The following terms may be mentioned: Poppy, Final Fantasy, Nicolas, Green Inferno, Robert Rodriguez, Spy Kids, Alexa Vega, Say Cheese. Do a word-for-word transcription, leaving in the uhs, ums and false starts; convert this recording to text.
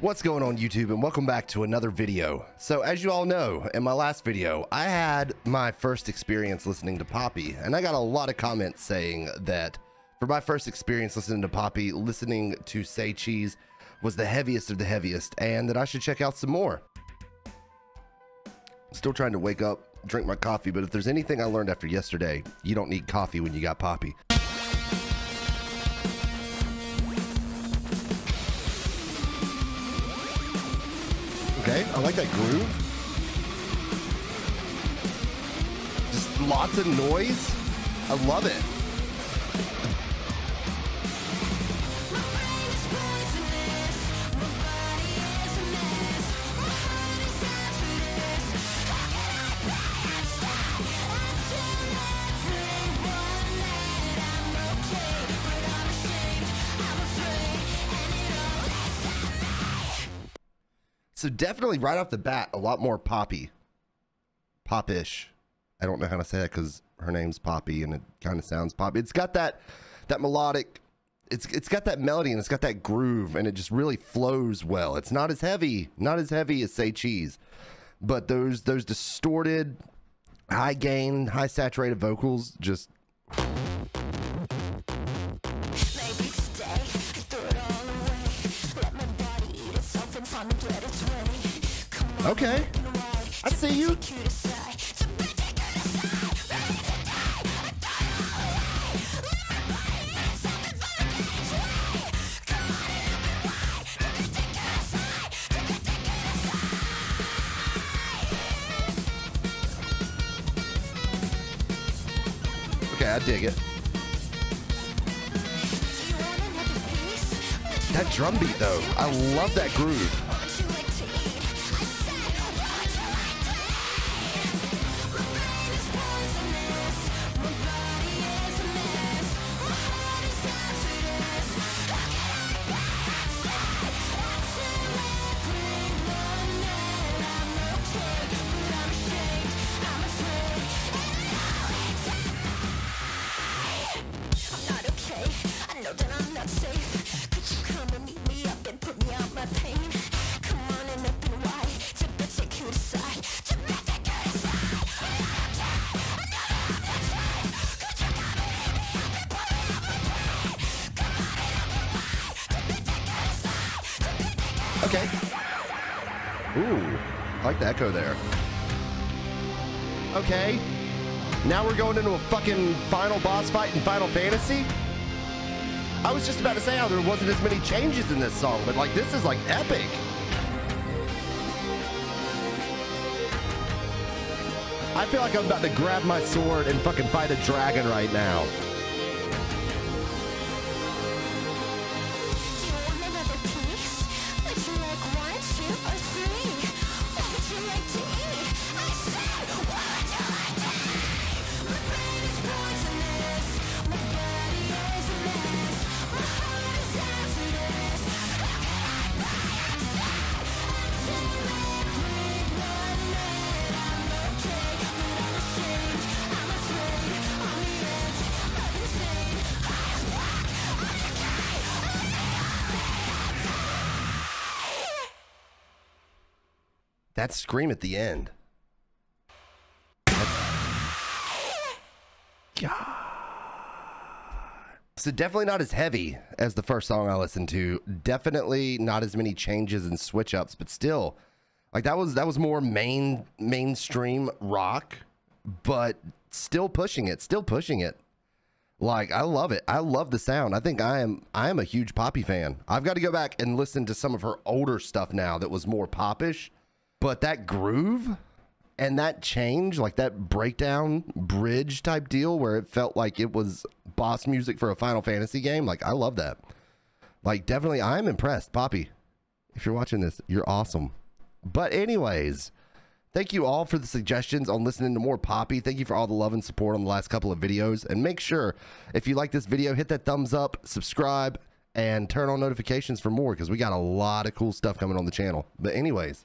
What's going on YouTube, and welcome back to another video. So as you all know, in my last video I had my first experience listening to Poppy, and I got a lot of comments saying that for my first experience listening to Poppy, listening to Say Cheese was the heaviest of the heaviest, and that I should check out some more. Still trying to wake up, drink my coffee, but if there's anything I learned after yesterday, you don't need coffee when you got Poppy. Okay, I like that groove. Just lots of noise. I love it. So definitely right off the bat, a lot more Poppy. Pop-ish. I don't know how to say that because her name's Poppy and it kind of sounds Poppy. It's got that that melodic, it's it's got that melody and it's got that groove, and it just really flows well. It's not as heavy, not as heavy as Say Cheese. But those those distorted, high gain, high saturated vocals just okay, I see you. Okay, I dig it. That drum beat though, I love that groove. Okay. Ooh, I like the echo there. Okay. Now we're going into a fucking final boss fight in Final Fantasy? I was just about to say how there wasn't as many changes in this song, but like this is like epic. I feel like I'm about to grab my sword and fucking fight a dragon right now. That scream at the end. God. So definitely not as heavy as the first song I listened to. Definitely not as many changes and switch ups, but still, like that was that was more main mainstream rock, but still pushing it, still pushing it. Like I love it. I love the sound. I think I am I am a huge Poppy fan. I've got to go back and listen to some of her older stuff now that was more pop-ish. But that groove and that change, like that breakdown bridge type deal where it felt like it was boss music for a Final Fantasy game, like I love that. Like definitely I'm impressed. Poppy, if you're watching this, you're awesome. But anyways, thank you all for the suggestions on listening to more Poppy. Thank you for all the love and support on the last couple of videos. And make sure if you like this video, hit that thumbs up, subscribe, and turn on notifications for more because we got a lot of cool stuff coming on the channel. But anyways,